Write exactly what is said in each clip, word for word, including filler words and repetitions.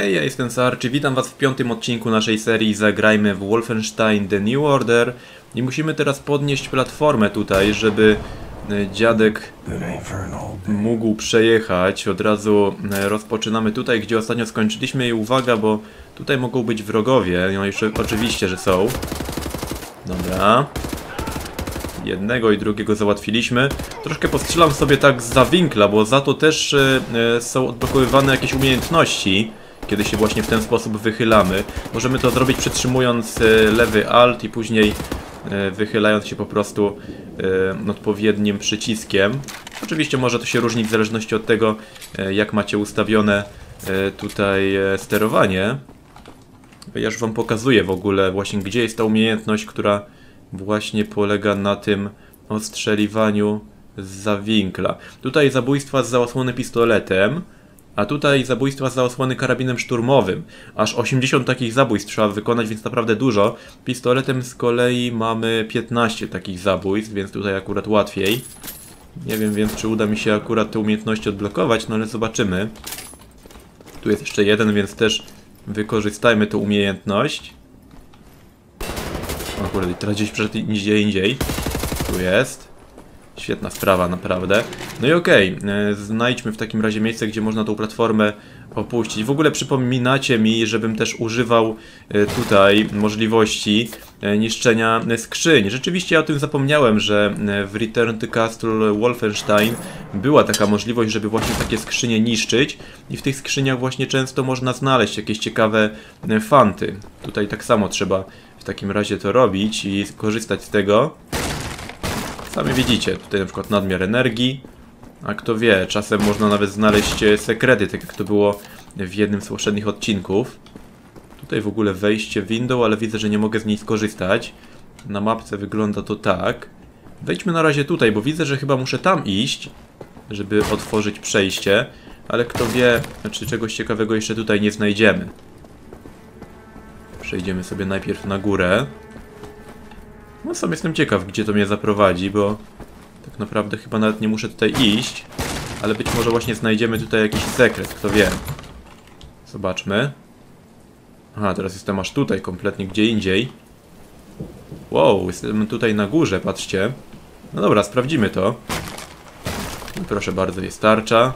Hej, ja jestem Sarczy, witam was w piątym odcinku naszej serii Zagrajmy w Wolfenstein: The New Order. I musimy teraz podnieść platformę tutaj, żeby dziadek mógł przejechać. Od razu rozpoczynamy tutaj, gdzie ostatnio skończyliśmy i uwaga, bo tutaj mogą być wrogowie. No już oczywiście, że są. Dobra. Jednego i drugiego załatwiliśmy. Troszkę postrzelam sobie tak za winkla, bo za to też yy, są odblokowywane jakieś umiejętności, kiedy się właśnie w ten sposób wychylamy. Możemy to zrobić przytrzymując yy, lewy alt i później yy, wychylając się po prostu yy, odpowiednim przyciskiem. Oczywiście może to się różnić w zależności od tego, yy, jak macie ustawione yy, tutaj yy, sterowanie. Ja już wam pokazuję w ogóle właśnie, gdzie jest ta umiejętność, która właśnie polega na tym ostrzeliwaniu zza winkla. Tutaj zabójstwa z osłony pistoletem, a tutaj zabójstwa z osłony karabinem szturmowym. Aż osiemdziesiąt takich zabójstw trzeba wykonać, więc naprawdę dużo. Pistoletem z kolei mamy piętnaście takich zabójstw, więc tutaj akurat łatwiej. Nie wiem więc, czy uda mi się akurat te umiejętności odblokować, no ale zobaczymy. Tu jest jeszcze jeden, więc też wykorzystajmy tę umiejętność. O kurde, teraz gdzieś przeszedł gdzie indziej. Tu jest. Świetna sprawa, naprawdę. No i okej, okay. Znajdźmy w takim razie miejsce, gdzie można tą platformę opuścić. W ogóle przypominacie mi, żebym też używał tutaj możliwości niszczenia skrzyń. Rzeczywiście ja o tym zapomniałem, że w Return to Castle Wolfenstein była taka możliwość, żeby właśnie takie skrzynie niszczyć. I w tych skrzyniach właśnie często można znaleźć jakieś ciekawe fanty. Tutaj tak samo trzeba w takim razie to robić i korzystać z tego. Sami widzicie, tutaj na przykład nadmiar energii, a kto wie, czasem można nawet znaleźć sekrety, tak jak to było w jednym z poprzednich odcinków. Tutaj w ogóle wejście window, ale widzę, że nie mogę z niej skorzystać. Na mapce wygląda to tak. Wejdźmy na razie tutaj, bo widzę, że chyba muszę tam iść, żeby otworzyć przejście, ale kto wie, czy czegoś ciekawego jeszcze tutaj nie znajdziemy. Przejdziemy sobie najpierw na górę. No sam jestem ciekaw, gdzie to mnie zaprowadzi, bo tak naprawdę chyba nawet nie muszę tutaj iść. Ale być może właśnie znajdziemy tutaj jakiś sekret, kto wie. Zobaczmy. Aha, teraz jestem aż tutaj, kompletnie gdzie indziej. Wow, jestem tutaj na górze, patrzcie. No dobra, sprawdzimy to. No proszę bardzo, jest tarcza.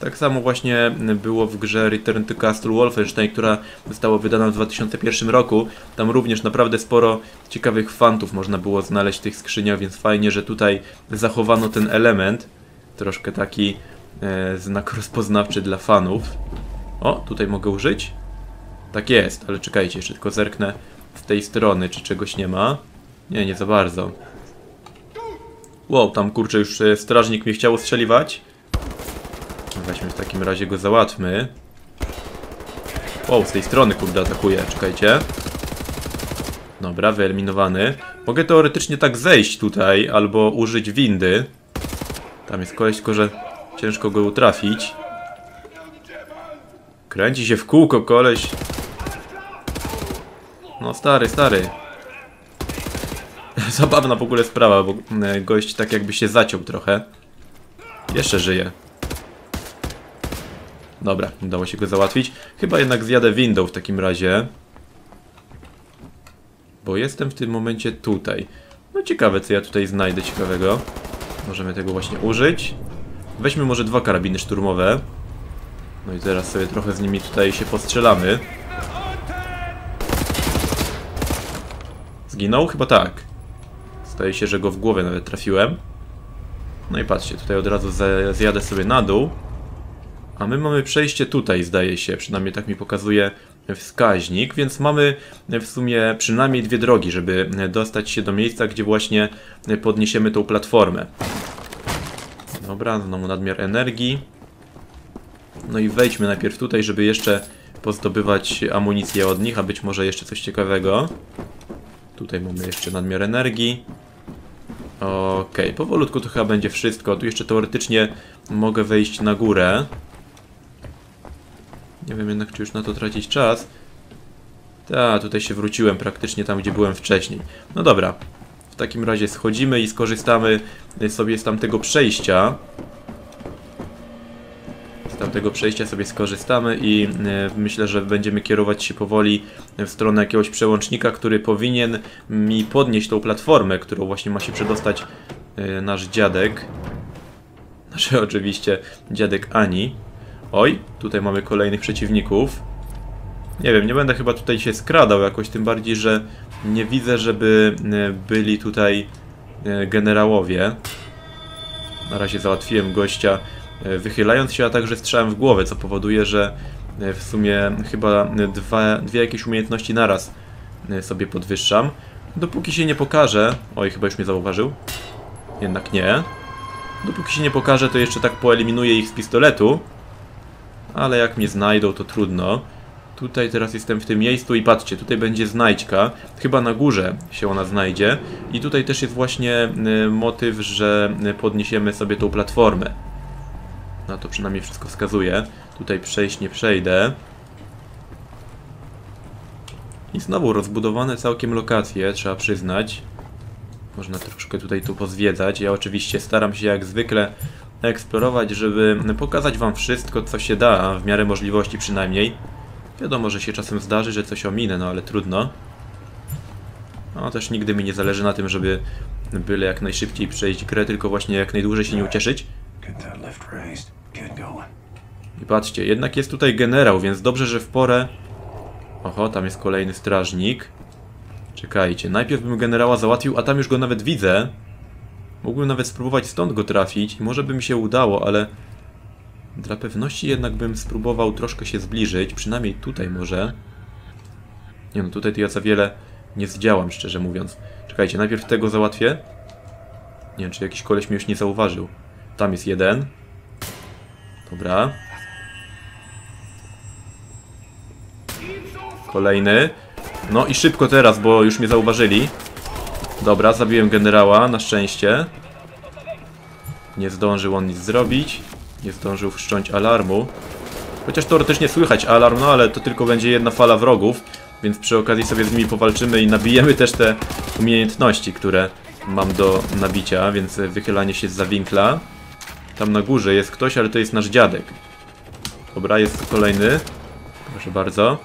Tak samo właśnie było w grze Return to Castle Wolfenstein, która została wydana w dwa tysiące pierwszym roku. Tam również naprawdę sporo ciekawych fantów można było znaleźć w tych skrzyniach, więc fajnie, że tutaj zachowano ten element. Troszkę taki e, znak rozpoznawczy dla fanów. O, tutaj mogę użyć? Tak jest, ale czekajcie, jeszcze tylko zerknę z tej strony, czy czegoś nie ma. Nie, nie za bardzo. Wow, tam kurczę już strażnik mnie chciał ostrzeliwać. Weźmy w takim razie go załatwmy. Wow, z tej strony kurde atakuje, czekajcie. Dobra, wyeliminowany. Mogę teoretycznie tak zejść tutaj, albo użyć windy. Tam jest koleś, tylko że ciężko go utrafić. Kręci się w kółko koleś. No stary, stary. Zabawna w ogóle sprawa, bo gość tak jakby się zaciął trochę. Jeszcze żyje. Dobra, udało się go załatwić. Chyba jednak zjadę window w takim razie. Bo jestem w tym momencie tutaj. No ciekawe, co ja tutaj znajdę ciekawego. Możemy tego właśnie użyć. Weźmy może dwa karabiny szturmowe. No i teraz sobie trochę z nimi tutaj się postrzelamy. Zginął? Chyba tak. Zdaje się, że go w głowę nawet trafiłem. No i patrzcie, tutaj od razu zjadę sobie na dół. A my mamy przejście tutaj, zdaje się, przynajmniej tak mi pokazuje wskaźnik, więc mamy w sumie przynajmniej dwie drogi, żeby dostać się do miejsca, gdzie właśnie podniesiemy tą platformę. Dobra, znowu nadmiar energii. No i wejdźmy najpierw tutaj, żeby jeszcze pozdobywać amunicję od nich, a być może jeszcze coś ciekawego. Tutaj mamy jeszcze nadmiar energii. Okej, okay, powolutku to chyba będzie wszystko. Tu jeszcze teoretycznie mogę wejść na górę. Nie wiem jednak, czy już na to tracić czas. Ta, tutaj się wróciłem praktycznie tam, gdzie byłem wcześniej. No dobra, w takim razie schodzimy i skorzystamy sobie z tamtego przejścia. z tamtego przejścia sobie skorzystamy i myślę, że będziemy kierować się powoli w stronę jakiegoś przełącznika, który powinien mi podnieść tą platformę, którą właśnie ma się przedostać nasz dziadek. Znaczy oczywiście dziadek Ani. Oj, tutaj mamy kolejnych przeciwników. Nie wiem, nie będę chyba tutaj się skradał jakoś, tym bardziej, że nie widzę, żeby byli tutaj generałowie. Na razie załatwiłem gościa wychylając się, a także strzałem w głowę, co powoduje, że w sumie chyba dwa, dwie jakieś umiejętności naraz sobie podwyższam. Dopóki się nie pokaże... Oj, chyba już mnie zauważył. Jednak nie. Dopóki się nie pokaże, to jeszcze tak poeliminuję ich z pistoletu. Ale jak mnie znajdą, to trudno. Tutaj teraz jestem w tym miejscu i patrzcie, tutaj będzie znajdźka. Chyba na górze się ona znajdzie. I tutaj też jest właśnie motyw, że podniesiemy sobie tą platformę. Na to przynajmniej wszystko wskazuje. Tutaj przejść nie przejdę. I znowu rozbudowane całkiem lokacje, trzeba przyznać. Można troszkę tutaj tu pozwiedzać. Ja oczywiście staram się jak zwykle eksplorować, żeby pokazać wam wszystko, co się da, w miarę możliwości przynajmniej. Wiadomo, że się czasem zdarzy, że coś ominę, no ale trudno. No też nigdy mi nie zależy na tym, żeby byle jak najszybciej przejść grę, tylko właśnie jak najdłużej się nie ucieszyć. I patrzcie, jednak jest tutaj generał, więc dobrze, że w porę... Oho, tam jest kolejny strażnik. Czekajcie, najpierw bym generała załatwił, a tam już go nawet widzę. Mógłbym nawet spróbować stąd go trafić i może by mi się udało, ale... Dla pewności jednak bym spróbował troszkę się zbliżyć, przynajmniej tutaj może. Nie no, tutaj to ja za wiele nie zdziałam, szczerze mówiąc. Czekajcie, najpierw tego załatwię. Nie wiem, czy jakiś koleś mnie już nie zauważył. Tam jest jeden. Dobra. Kolejny. No i szybko teraz, bo już mnie zauważyli. Dobra, zabiłem generała, na szczęście. Nie zdążył on nic zrobić. Nie zdążył wszcząć alarmu. Chociaż teoretycznie słychać alarm, no ale to tylko będzie jedna fala wrogów. Więc przy okazji sobie z nimi powalczymy i nabijemy też te umiejętności, które mam do nabicia. Więc wychylanie się zza winkla. Tam na górze jest ktoś, ale to jest nasz dziadek. Dobra, jest kolejny. Proszę bardzo.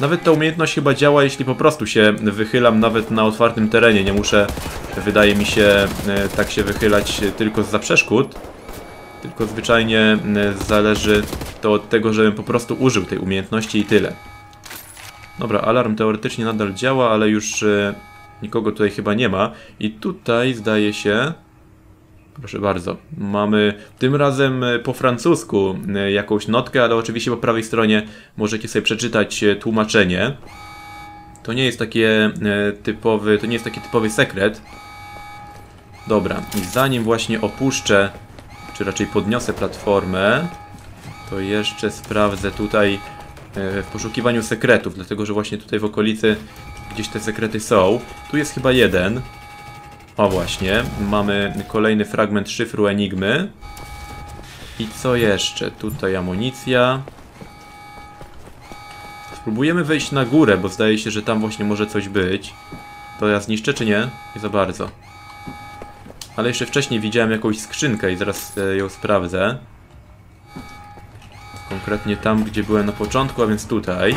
Nawet ta umiejętność chyba działa, jeśli po prostu się wychylam nawet na otwartym terenie. Nie muszę, wydaje mi się, tak się wychylać tylko zza przeszkód. Tylko zwyczajnie zależy to od tego, żebym po prostu użył tej umiejętności i tyle. Dobra, alarm teoretycznie nadal działa, ale już nikogo tutaj chyba nie ma. I tutaj zdaje się... Proszę bardzo, mamy tym razem po francusku jakąś notkę, ale oczywiście po prawej stronie możecie sobie przeczytać tłumaczenie. To nie jest takie typowy, to nie jest taki typowy sekret. Dobra, i zanim właśnie opuszczę... Czy raczej podniosę platformę, to jeszcze sprawdzę tutaj w poszukiwaniu sekretów, dlatego że właśnie tutaj w okolicy gdzieś te sekrety są. Tu jest chyba jeden. O właśnie, mamy kolejny fragment szyfru Enigmy. I co jeszcze? Tutaj amunicja. Spróbujemy wejść na górę, bo zdaje się, że tam właśnie może coś być. To ja zniszczę czy nie? Nie za bardzo. Ale jeszcze wcześniej widziałem jakąś skrzynkę i zaraz ją sprawdzę. Konkretnie tam, gdzie byłem na początku, a więc tutaj.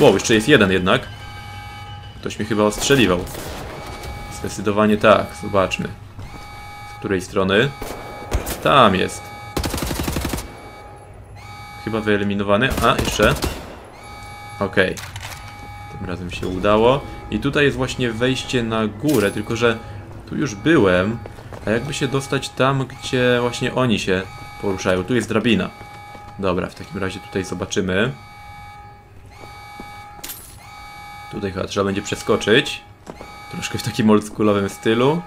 Wow, jeszcze jest jeden jednak. Ktoś mnie chyba ostrzeliwał. Zdecydowanie tak, zobaczmy. Z której strony? Tam jest. Chyba wyeliminowany. A, jeszcze. Okej. Tym razem się udało. I tutaj jest właśnie wejście na górę, tylko że... Tu już byłem, a jakby się dostać tam, gdzie właśnie oni się poruszają. Tu jest drabina. Dobra, w takim razie tutaj zobaczymy. Tutaj chyba trzeba będzie przeskoczyć. Troszkę w takim oldschoolowym stylu.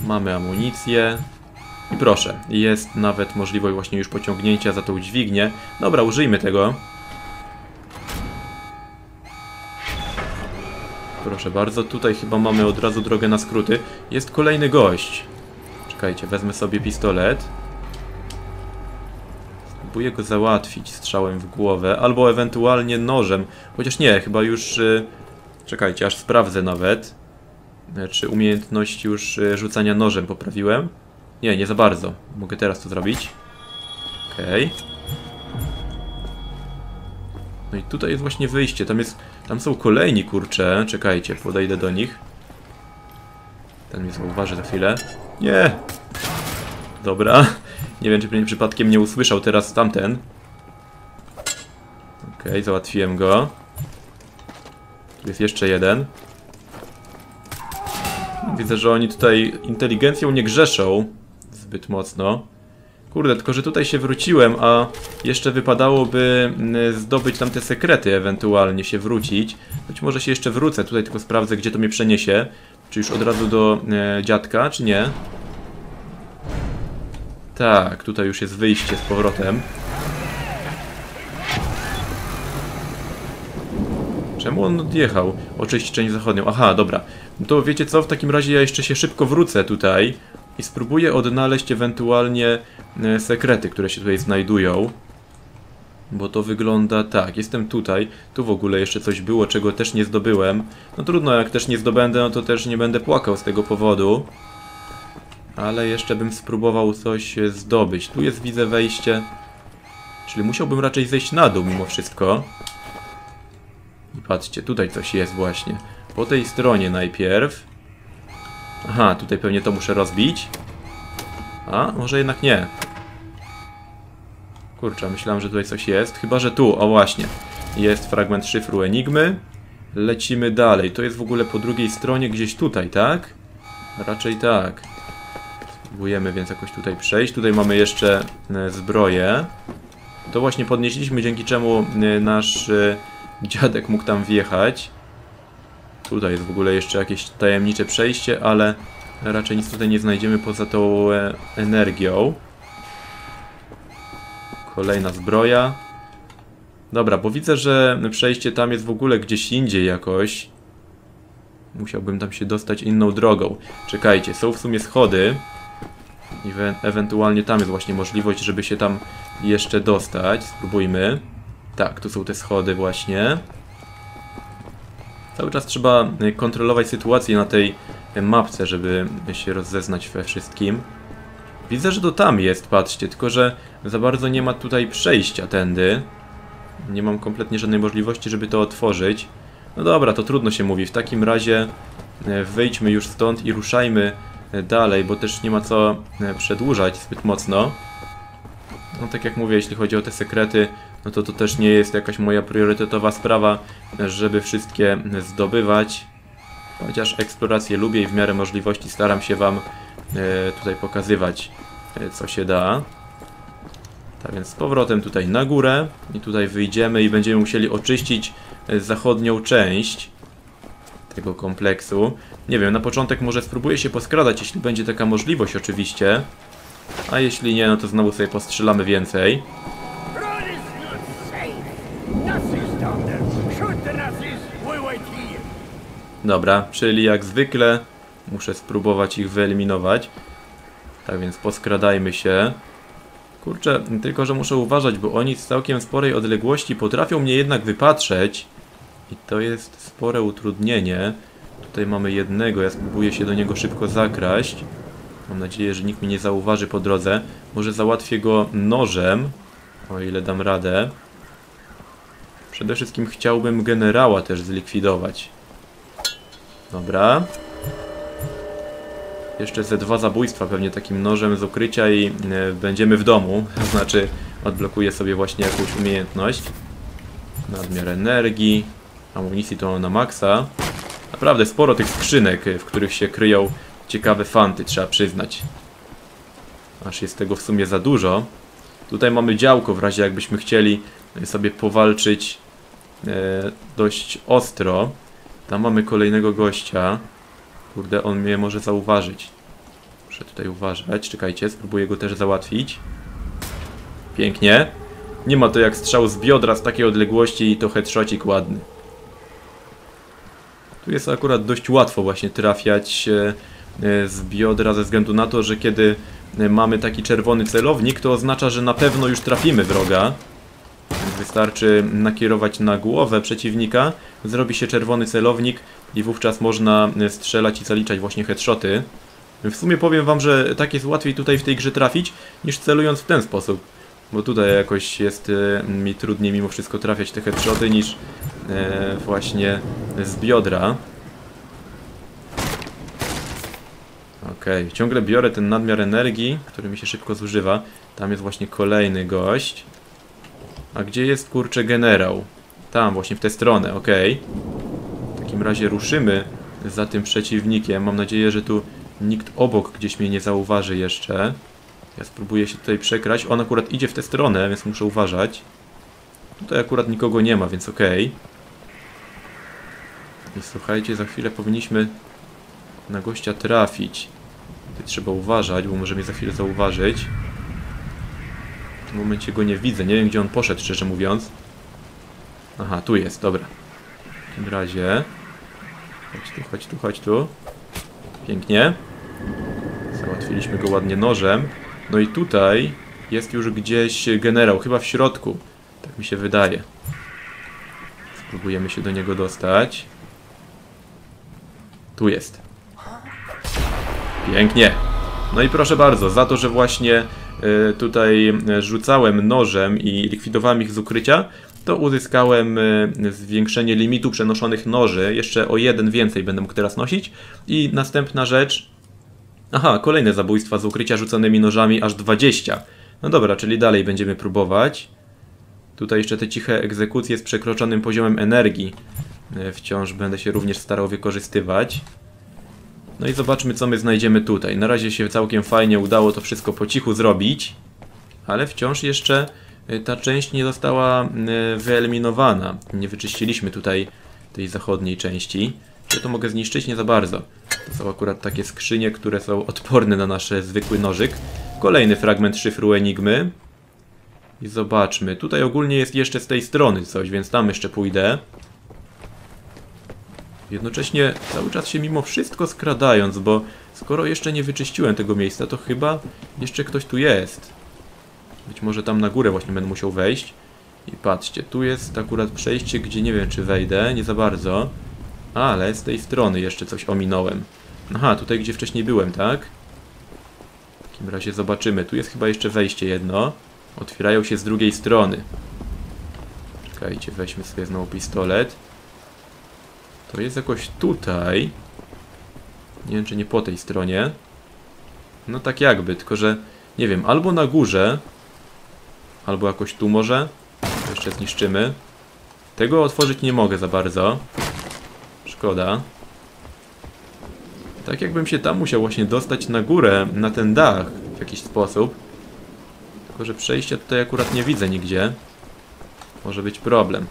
Mamy amunicję. I proszę, jest nawet możliwość właśnie już pociągnięcia za tą dźwignię. Dobra, użyjmy tego. Proszę bardzo, tutaj chyba mamy od razu drogę na skróty. Jest kolejny gość. Czekajcie, wezmę sobie pistolet. Spróbuję go załatwić strzałem w głowę, albo ewentualnie nożem. Chociaż nie, chyba już... Czekajcie, aż sprawdzę nawet, czy umiejętność już rzucania nożem poprawiłem. Nie, nie za bardzo. Mogę teraz to zrobić. Okej. Okay. No i tutaj jest właśnie wyjście. Tam jest... Tam są kolejni, kurcze. Czekajcie, podejdę do nich. Ten mnie zauważy za chwilę. Nie! Dobra. Nie wiem, czy mnie przypadkiem nie usłyszał teraz tamten. Okej, okay, załatwiłem go. Tu jest jeszcze jeden. Widzę, że oni tutaj inteligencją nie grzeszą zbyt mocno. Kurde, tylko że tutaj się wróciłem, a jeszcze wypadałoby zdobyć tamte sekrety, ewentualnie się wrócić. Być może się jeszcze wrócę, tutaj tylko sprawdzę, gdzie to mnie przeniesie. Czy już od razu do e, dziadka, czy nie? Tak, tutaj już jest wyjście z powrotem. Czemu on odjechał? Oczyścić część zachodnią. Aha, dobra. No to wiecie co? W takim razie ja jeszcze się szybko wrócę tutaj i spróbuję odnaleźć ewentualnie sekrety, które się tutaj znajdują. Bo to wygląda tak. Jestem tutaj. Tu w ogóle jeszcze coś było, czego też nie zdobyłem. No trudno, jak też nie zdobędę, no to też nie będę płakał z tego powodu. Ale jeszcze bym spróbował coś zdobyć. Tu jest, widzę, wejście. Czyli musiałbym raczej zejść na dół mimo wszystko. I patrzcie, tutaj coś jest właśnie. Po tej stronie najpierw. Aha, tutaj pewnie to muszę rozbić. A, może jednak nie. Kurczę, myślałem, że tutaj coś jest. Chyba, że tu, o właśnie. Jest fragment szyfru Enigmy. Lecimy dalej. To jest w ogóle po drugiej stronie, gdzieś tutaj, tak? Raczej tak. Spróbujemy więc jakoś tutaj przejść. Tutaj mamy jeszcze zbroję. To właśnie podnieśliśmy, dzięki czemu nasz dziadek mógł tam wjechać. Tutaj jest w ogóle jeszcze jakieś tajemnicze przejście, ale raczej nic tutaj nie znajdziemy poza tą energią. Kolejna zbroja. Dobra, bo widzę, że przejście tam jest w ogóle gdzieś indziej jakoś. Musiałbym tam się dostać inną drogą. Czekajcie, są w sumie schody. I e ewentualnie tam jest właśnie możliwość, żeby się tam jeszcze dostać. Spróbujmy. Tak, tu są te schody właśnie. Cały czas trzeba kontrolować sytuację na tej mapce, żeby się rozeznać we wszystkim. Widzę, że to tam jest, patrzcie, tylko że za bardzo nie ma tutaj przejścia tędy. Nie mam kompletnie żadnej możliwości, żeby to otworzyć. No dobra, to trudno się mówi. W takim razie wyjdźmy już stąd i ruszajmy dalej, bo też nie ma co przedłużać zbyt mocno. No tak jak mówię, jeśli chodzi o te sekrety, no to to też nie jest jakaś moja priorytetowa sprawa, żeby wszystkie zdobywać. Chociaż eksplorację lubię i w miarę możliwości staram się wam tutaj pokazywać, co się da. Tak więc z powrotem tutaj na górę i tutaj wyjdziemy i będziemy musieli oczyścić zachodnią część tego kompleksu. Nie wiem, na początek może spróbuję się poskradać, jeśli będzie taka możliwość oczywiście. A jeśli nie, no to znowu sobie postrzelamy więcej. Dobra, czyli jak zwykle muszę spróbować ich wyeliminować. Tak więc poskradajmy się. Kurczę, tylko że muszę uważać, bo oni z całkiem sporej odległości potrafią mnie jednak wypatrzeć. I to jest spore utrudnienie. Tutaj mamy jednego, ja spróbuję się do niego szybko zakraść. Mam nadzieję, że nikt mnie nie zauważy po drodze. Może załatwię go nożem, o ile dam radę. Przede wszystkim chciałbym generała też zlikwidować. Dobra. Jeszcze ze dwa zabójstwa pewnie takim nożem z ukrycia i y, będziemy w domu. To znaczy odblokuję sobie właśnie jakąś umiejętność. Nadmiar energii, amunicji to na maksa. Naprawdę sporo tych skrzynek, w których się kryją ciekawe fanty, trzeba przyznać. Aż jest tego w sumie za dużo. Tutaj mamy działko, w razie jakbyśmy chcieli sobie powalczyć e, dość ostro. Tam mamy kolejnego gościa. Kurde, on mnie może zauważyć. Muszę tutaj uważać. Czekajcie, spróbuję go też załatwić. Pięknie. Nie ma to jak strzał z biodra z takiej odległości i to headshot'ik ładny. Tu jest akurat dość łatwo właśnie trafiać e, z biodra ze względu na to, że kiedy mamy taki czerwony celownik, to oznacza, że na pewno już trafimy wroga. Wystarczy nakierować na głowę przeciwnika, zrobi się czerwony celownik i wówczas można strzelać i zaliczać właśnie headshoty. W sumie powiem wam, że tak jest łatwiej tutaj w tej grze trafić, niż celując w ten sposób. Bo tutaj jakoś jest e, mi trudniej mimo wszystko trafiać te headshoty niż e, właśnie z biodra. Okej, okay. Ciągle biorę ten nadmiar energii, który mi się szybko zużywa. Tam jest właśnie kolejny gość. A gdzie jest, kurczę, generał? Tam, właśnie w tę stronę, okej. Okay. W takim razie ruszymy za tym przeciwnikiem. Mam nadzieję, że tu nikt obok gdzieś mnie nie zauważy jeszcze. Ja spróbuję się tutaj przekrać. On akurat idzie w tę stronę, więc muszę uważać. Tutaj akurat nikogo nie ma, więc okej. Okay. I słuchajcie, za chwilę powinniśmy na gościa trafić. Tutaj trzeba uważać, bo może mnie za chwilę zauważyć. W tym momencie go nie widzę. Nie wiem, gdzie on poszedł, szczerze mówiąc. Aha, tu jest, dobra. W takim razie... Chodź tu, chodź tu, chodź tu. Pięknie. Załatwiliśmy go ładnie nożem. No i tutaj jest już gdzieś generał, chyba w środku. Tak mi się wydaje. Spróbujemy się do niego dostać. Tu jest. Pięknie. No i proszę bardzo, za to, że właśnie y, tutaj rzucałem nożem i likwidowałem ich z ukrycia, to uzyskałem zwiększenie limitu przenoszonych noży. Jeszcze o jeden więcej będę mógł teraz nosić. I następna rzecz... Aha, kolejne zabójstwa z ukrycia rzuconymi nożami, aż dwadzieścia. No dobra, czyli dalej będziemy próbować. Tutaj jeszcze te ciche egzekucje z przekroczonym poziomem energii. Wciąż będę się również starał wykorzystywać. No i zobaczmy, co my znajdziemy tutaj. Na razie się całkiem fajnie udało to wszystko po cichu zrobić. Ale wciąż jeszcze... Ta część nie została wyeliminowana. Nie wyczyściliśmy tutaj tej zachodniej części. Ja to mogę zniszczyć? Nie za bardzo. To są akurat takie skrzynie, które są odporne na nasz zwykły nożyk. Kolejny fragment szyfru Enigmy. I zobaczmy. Tutaj ogólnie jest jeszcze z tej strony coś, więc tam jeszcze pójdę. Jednocześnie cały czas się mimo wszystko skradając, bo skoro jeszcze nie wyczyściłem tego miejsca, to chyba jeszcze ktoś tu jest. Być może tam na górę właśnie będę musiał wejść. I patrzcie, tu jest akurat przejście, gdzie nie wiem, czy wejdę, nie za bardzo. Ale z tej strony jeszcze coś ominąłem. Aha, tutaj gdzie wcześniej byłem, tak? W takim razie zobaczymy. Tu jest chyba jeszcze wejście jedno. Otwierają się z drugiej strony. Czekajcie, weźmy sobie znowu pistolet. To jest jakoś tutaj. Nie wiem, czy nie po tej stronie. No tak jakby, tylko że... Nie wiem, albo na górze... Albo jakoś tu może. To jeszcze zniszczymy. Tego otworzyć nie mogę za bardzo. Szkoda. Tak jakbym się tam musiał właśnie dostać na górę, na ten dach w jakiś sposób. Tylko że przejścia tutaj akurat nie widzę nigdzie. Może być problem.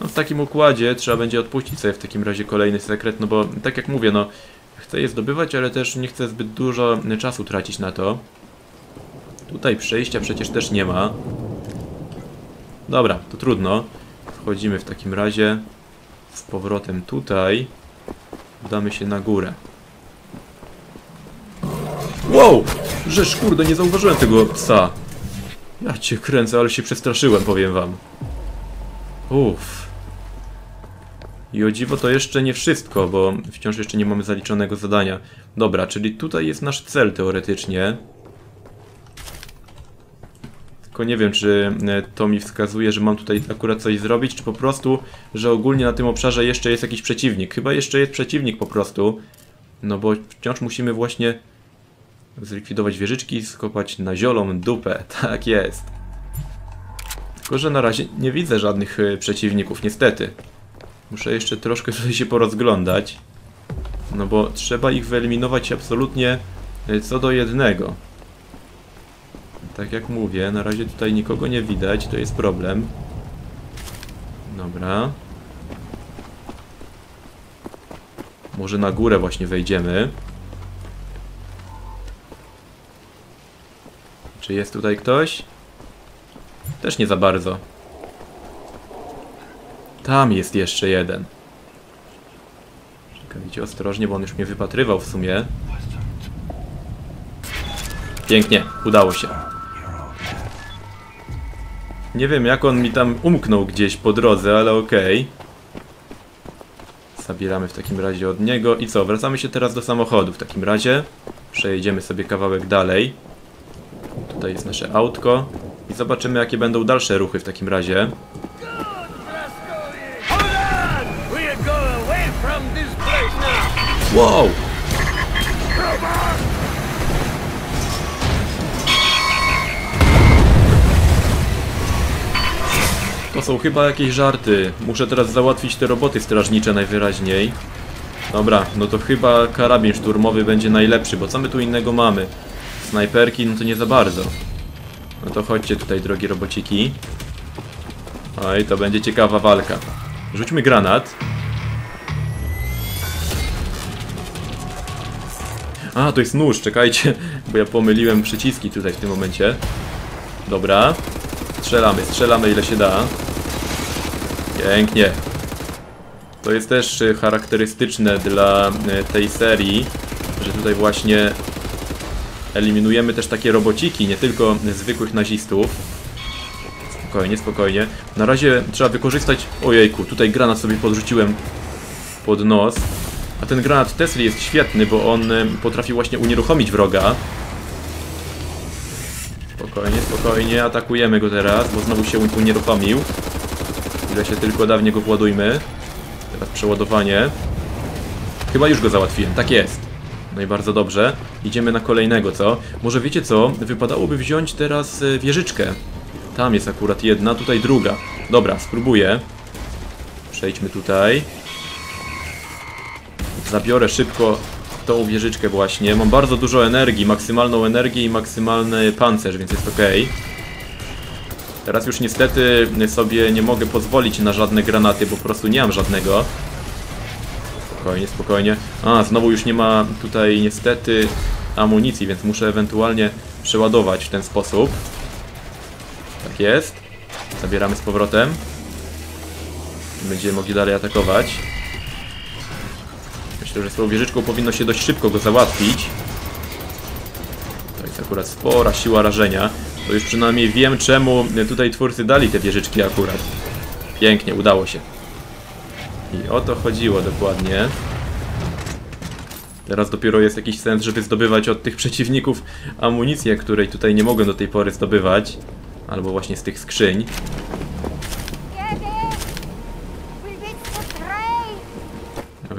No w takim układzie trzeba będzie odpuścić sobie w takim razie kolejny sekret, no bo tak jak mówię, no chcę je zdobywać, ale też nie chcę zbyt dużo czasu tracić na to. Tutaj przejścia przecież też nie ma. Dobra, to trudno. Wchodzimy w takim razie z powrotem tutaj. Udamy się na górę. Wow! Rzecz, kurde, nie zauważyłem tego psa. Ja cię kręcę, ale się przestraszyłem, powiem wam. Uff. I o dziwo to jeszcze nie wszystko, bo wciąż jeszcze nie mamy zaliczonego zadania. Dobra, czyli tutaj jest nasz cel teoretycznie. Tylko nie wiem, czy to mi wskazuje, że mam tutaj akurat coś zrobić, czy po prostu, że ogólnie na tym obszarze jeszcze jest jakiś przeciwnik. Chyba jeszcze jest przeciwnik po prostu. No bo wciąż musimy właśnie zlikwidować wieżyczki i skopać na ziolą dupę. Tak jest. Tylko że na razie nie widzę żadnych przeciwników, niestety. Muszę jeszcze troszkę tutaj się porozglądać. No bo trzeba ich wyeliminować absolutnie co do jednego. Tak jak mówię, na razie tutaj nikogo nie widać, to jest problem. Dobra. Może na górę właśnie wejdziemy. Czy jest tutaj ktoś? Też nie za bardzo. Tam jest jeszcze jeden. Czekajcie ostrożnie, bo on już mnie wypatrywał w sumie. Pięknie, udało się. Nie wiem, jak on mi tam umknął gdzieś po drodze, ale okej. zabieramy w takim razie od niego. I co? Wracamy się teraz do samochodu. W takim razie przejedziemy sobie kawałek dalej. Tutaj jest nasze autko. I zobaczymy, jakie będą dalsze ruchy w takim razie. Wow! To są chyba jakieś żarty. Muszę teraz załatwić te roboty strażnicze najwyraźniej. Dobra, no to chyba karabin szturmowy będzie najlepszy, bo co my tu innego mamy? Snajperki, no to nie za bardzo. No to chodźcie tutaj, drogi robociki. Oj, to będzie ciekawa walka. Rzućmy granat. A, to jest nóż, czekajcie, bo ja pomyliłem przyciski tutaj w tym momencie. Dobra. Strzelamy, strzelamy ile się da. Pięknie. To jest też charakterystyczne dla tej serii, że tutaj właśnie eliminujemy też takie robociki, nie tylko zwykłych nazistów. Spokojnie, spokojnie. Na razie trzeba wykorzystać... Ojejku, tutaj granat sobie podrzuciłem pod nos. A ten granat Tesli jest świetny, bo on potrafi właśnie unieruchomić wroga. Spokojnie, spokojnie, atakujemy go teraz, bo znowu się unieruchomił. Ile się tylko da, w niego władujmy. Teraz przeładowanie. Chyba już go załatwiłem, tak jest. No i bardzo dobrze. Idziemy na kolejnego, co? Może wiecie co? Wypadałoby wziąć teraz wieżyczkę. Tam jest akurat jedna, tutaj druga. Dobra, spróbuję. Przejdźmy tutaj. Zabiorę szybko tą wieżyczkę właśnie. Mam bardzo dużo energii, maksymalną energię i maksymalny pancerz, więc jest ok. Teraz już niestety sobie nie mogę pozwolić na żadne granaty, bo po prostu nie mam żadnego. Spokojnie, spokojnie. A, znowu już nie ma tutaj niestety amunicji, więc muszę ewentualnie przeładować w ten sposób. Tak jest. Zabieramy z powrotem. Będziemy mogli dalej atakować. Myślę, że z tą wieżyczką powinno się dość szybko go załatwić. To jest akurat spora siła rażenia. To już przynajmniej wiem, czemu tutaj twórcy dali te wieżyczki akurat. Pięknie, udało się. I o to chodziło dokładnie. Teraz dopiero jest jakiś sens, żeby zdobywać od tych przeciwników amunicję, której tutaj nie mogłem do tej pory zdobywać. Albo właśnie z tych skrzyń.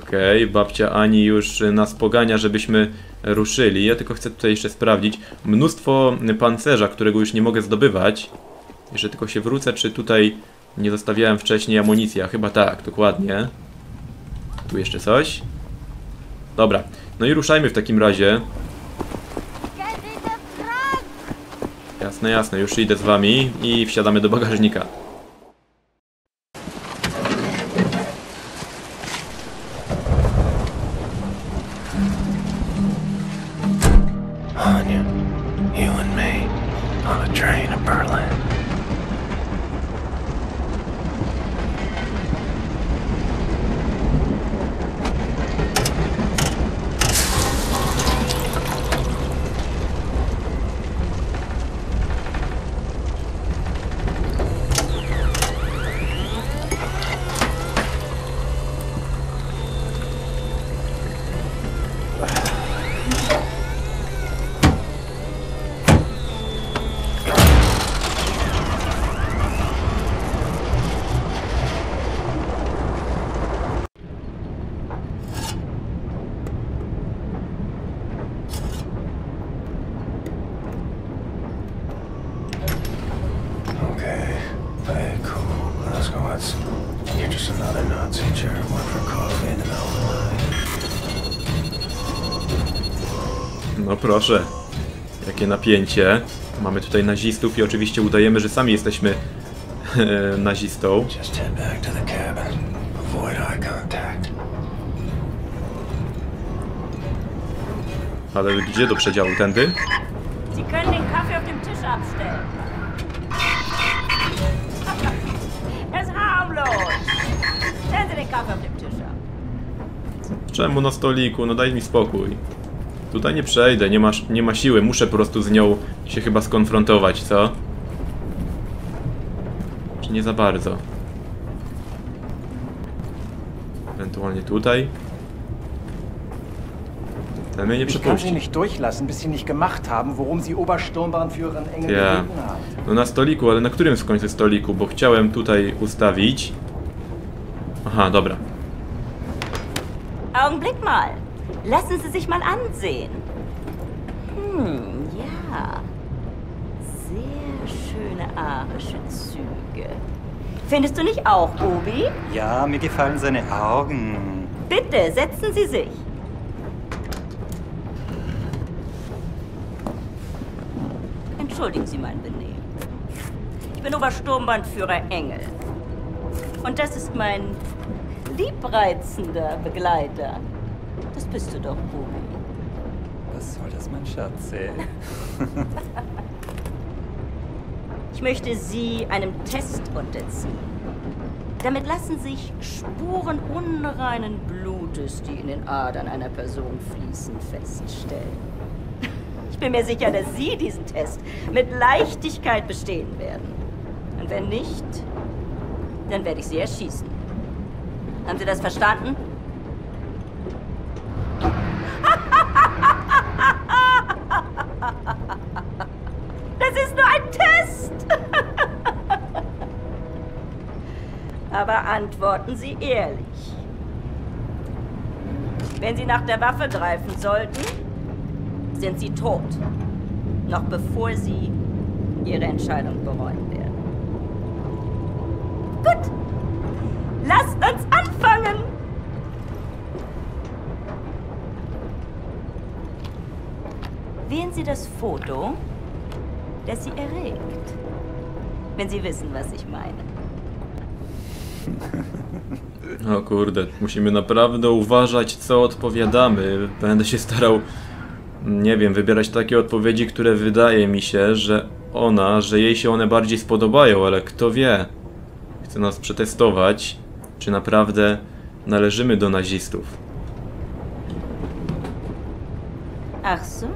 Okej, okay, babcia Ani już nas pogania, żebyśmy ruszyli. Ja tylko chcę tutaj jeszcze sprawdzić. Mnóstwo pancerza, którego już nie mogę zdobywać. Jeszcze tylko się wrócę, czy tutaj nie zostawiałem wcześniej amunicji. A chyba tak, dokładnie. Tu jeszcze coś. Dobra, no i ruszajmy w takim razie. Jasne, jasne, już idę z wami i wsiadamy do bagażnika. Ania, you and me on a train to Berlin. You're just another Nazi German for coffee in the middle of the night. No proszę, jakie napięcie. Mamy tutaj nazistów i oczywiście udajemy, że sami jesteśmy nazistą. Just head back to the cabin. Avoid eye contact. Ale gdzie do przedziału? Tędy? Sie können den Kaffee auf dem Tisch abstellen. Czemu na stoliku? No daj mi spokój. Tutaj nie przejdę, nie ma, nie ma siły. Muszę po prostu z nią się chyba skonfrontować, co? Czy nie za bardzo? ewentualnie tutaj. Dann bin ich ich kann Sie nicht durchlassen, bis Sie nicht gemacht haben, worum Sie Obersturmbandführer Engel yeah. gegeben haben. No na stoliku, ale na którym w końcu stoliku? Bo chciałem tutaj ustawić. Aha, dobra. Augenblick mal. Lassen Sie sich mal ansehen. Hm, ja. Sehr schöne arische Züge. Findest du nicht auch, Obi? Ja, mir gefallen seine Augen. Bitte, setzen Sie sich. Entschuldigen Sie mein Benehmen. Ich bin Obersturmbandführer Engel. Und das ist mein liebreizender Begleiter. Das bist du doch, Obi. Was soll das, mein Schatz? Ich möchte Sie einem Test unterziehen. Damit lassen sich Spuren unreinen Blutes, die in den Adern einer Person fließen, feststellen. Ich bin mir sicher, dass Sie diesen Test mit Leichtigkeit bestehen werden. Und wenn nicht, dann werde ich Sie erschießen. Haben Sie das verstanden? Das ist nur ein Test! Aber antworten Sie ehrlich. Wenn Sie nach der Waffe greifen sollten, sind Sie tot, noch bevor Sie Ihre Entscheidung bereuen werden. Gut, lasst uns anfangen! Wählen Sie das Foto, das Sie erregt, wenn Sie wissen, was ich meine. O kurde, musimy naprawdę uważać, co odpowiadamy. Będę się starał... nie wiem, wybierać takie odpowiedzi, które wydaje mi się, że ona, że jej się one bardziej spodobają, ale kto wie. Chce nas przetestować, czy naprawdę należymy do nazistów. Ach so.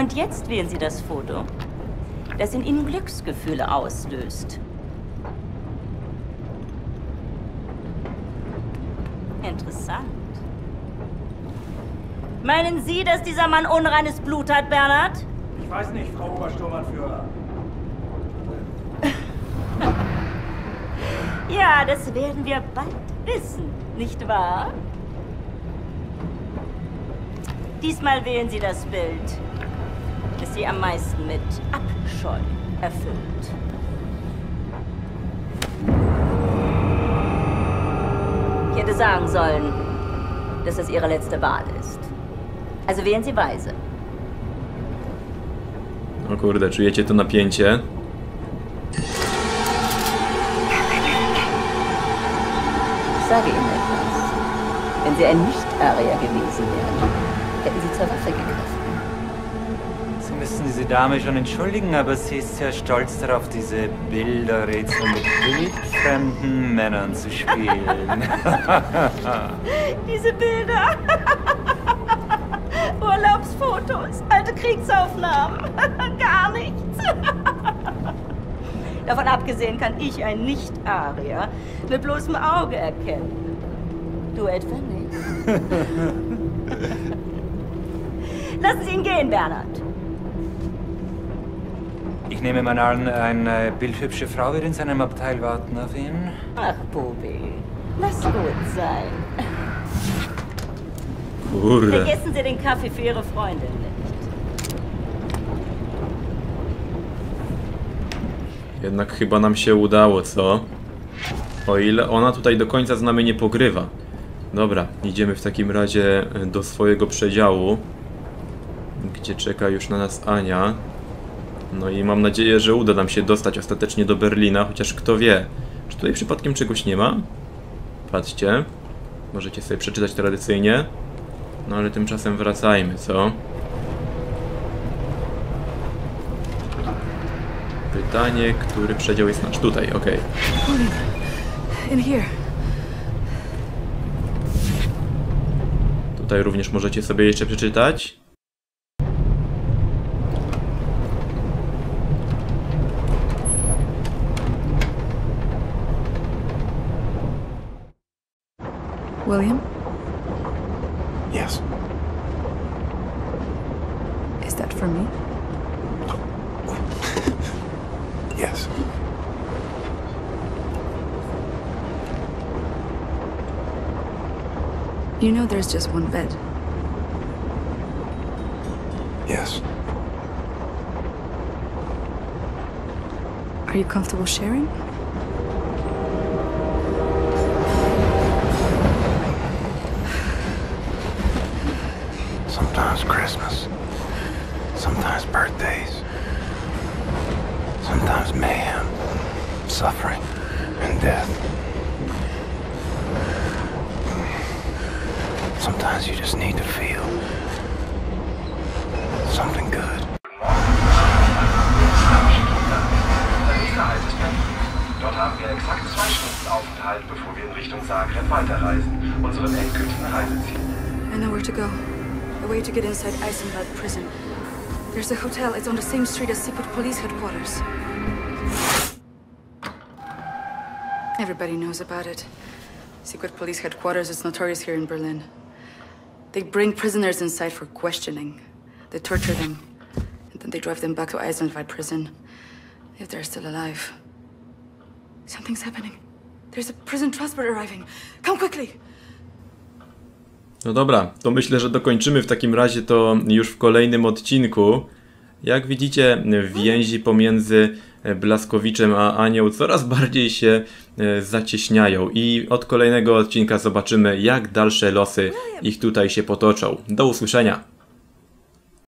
Und jetzt wählen Sie das Foto, das in Ihnen Glücksgefühle auslöst. Interessant. Meinen Sie, dass dieser Mann unreines Blut hat, Bernhard? Ich weiß nicht, Frau Obersturmbannführer. Ja, das werden wir bald wissen, nicht wahr? Diesmal wählen Sie das Bild, das Sie am meisten mit Abscheu erfüllt. Ich hätte sagen sollen, dass das Ihre letzte Wahl ist. Also wählen Sie weise. O kurde, czujecie to napięcie? Ich sage Ihnen etwas. Wenn Sie ein Nicht-Arier gewesen wären, hätten Sie zur Waffe gegriffen. Sie müssen diese Dame schon entschuldigen, aber sie ist sehr stolz darauf, diese Bilderrätsel mit wildfremden Männern zu spielen. Diese Bilder! Urlaubsfotos, alte Kriegsaufnahmen, gar nichts. Davon abgesehen kann ich ein Nicht-Arier mit bloßem Auge erkennen. Du etwa nicht. Lassen Sie ihn gehen, Bernhard. Ich nehme mal an, eine bildhübsche Frau wird in seinem Abteil warten auf ihn. Ach, Bobi, lass gut sein. Kurde. Vergessen Sie den Kaffee für Ihre Freundin nicht. Jednak chyba nam się udało, co? O ile ona tutaj do końca z nami nie pogrywa. Dobra, idziemy w takim razie do swojego przedziału, gdzie czeka już na nas Ania. No i mam nadzieję, że uda nam się dostać ostatecznie do Berlina, chociaż kto wie. Czy tutaj przypadkiem czegoś nie ma? Patrzcie. Możecie sobie przeczytać tradycyjnie. No ale tymczasem wracajmy, co? Pytanie, który przedział jest nasz? Tutaj, okej. Okay. Tutaj również możecie sobie jeszcze przeczytać. William? Yes. Is that for me? Yes. You know there's just one bed. Yes. Are you comfortable sharing? Sometimes Christmas. Sometimes birthdays. Sometimes mayhem, suffering, and death. Sometimes you just need to feel something good. Dort haben wir exakt zwei Stunden Aufenthalt, bevor wir in Richtung Zagreb weiterreisen, unserem endgültigen Reiseziel. I know where to go. A way to get inside Eisenberg prison. There's a hotel. It's on the same street as secret police headquarters. Everybody knows about it. Secret police headquarters is notorious here in Berlin. They bring prisoners inside for questioning. They torture them, and then they drive them back to Eisenberg prison. If they're still alive. Something's happening. There's a prison transport arriving. Come quickly. No dobra, to myślę, że dokończymy w takim razie to już w kolejnym odcinku. Jak widzicie, więzi pomiędzy Blaskowiczem a Anią coraz bardziej się zacieśniają i od kolejnego odcinka zobaczymy, jak dalsze losy ich tutaj się potoczą. Do usłyszenia.